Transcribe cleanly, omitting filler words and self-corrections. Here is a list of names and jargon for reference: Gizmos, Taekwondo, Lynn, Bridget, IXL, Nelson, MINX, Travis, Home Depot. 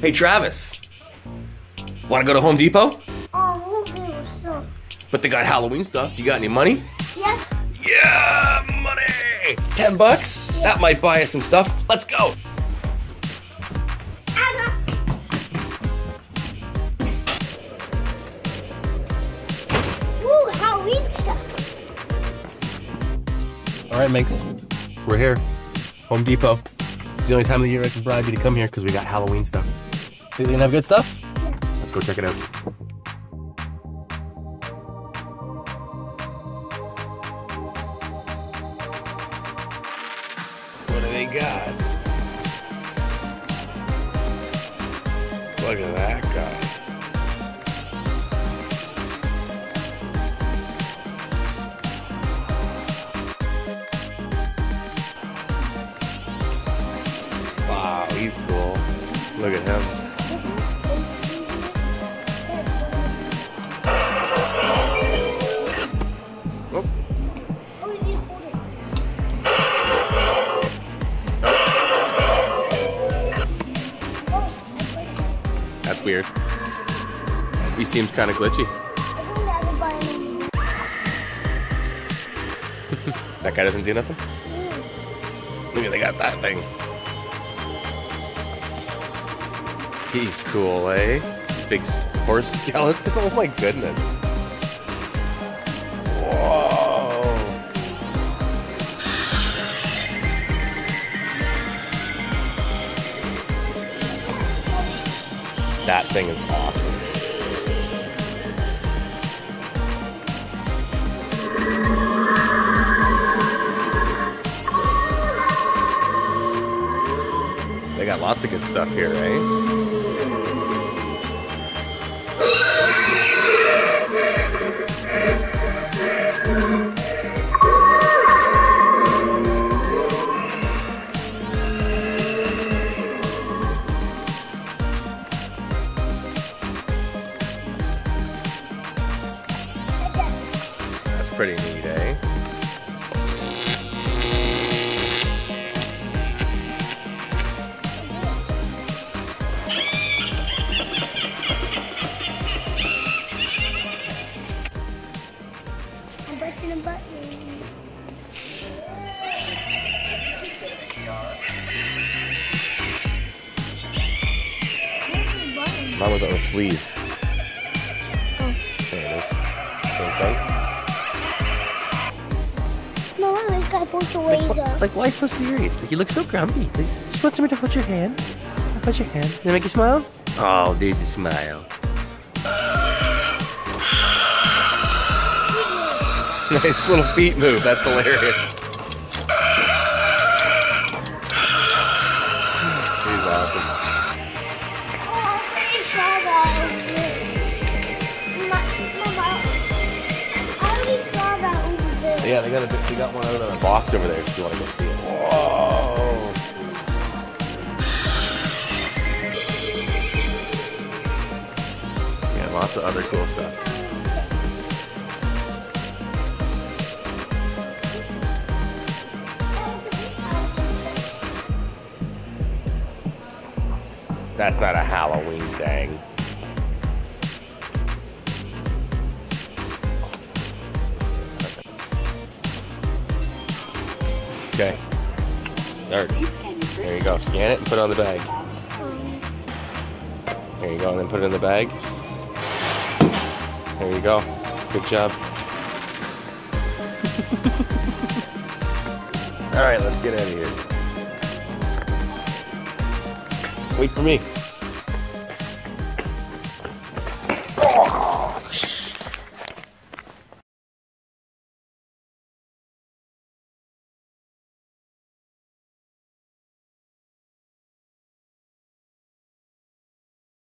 Hey, Travis, wanna go to Home Depot? Oh, Home Depot sucks. But they got Halloween stuff. You got any money? Yes. Yeah, money! $10? Yeah. That might buy us some stuff. Let's go. Ooh, Halloween stuff. All right, Minx, we're here. Home Depot. It's the only time of the year I can bribe you to come here because we got Halloween stuff. Think they have good stuff? Yeah. Let's go check it out. What do they got? Look at that guy. Wow, he's cool. Look at him. That's weird. He seems kind of glitchy. That guy doesn't do nothing? Look at, they got that thing. He's cool, eh? Big horse skeleton. Oh my goodness. Whoa. That thing is awesome. They got lots of good stuff here, eh? Pretty neat, eh? I'm pressing a button. Mine was on a sleeve. Oh. There it is. Same thing. Like, why so serious? Like, you look so grumpy. Like, just want someone to hold your hand. Hold your hand. Can I make you smile? Oh, there's a smile. Nice little feet move. That's hilarious. He's awesome. Yeah, they got one out of the box over there if you want to go see it. Whoa! Yeah, lots of other cool stuff. That's not a Halloween thing. Okay, start. There you go. Scan it and put it on the bag. There you go, and then put it in the bag. There you go. Good job. All right, let's get out of here. Wait for me.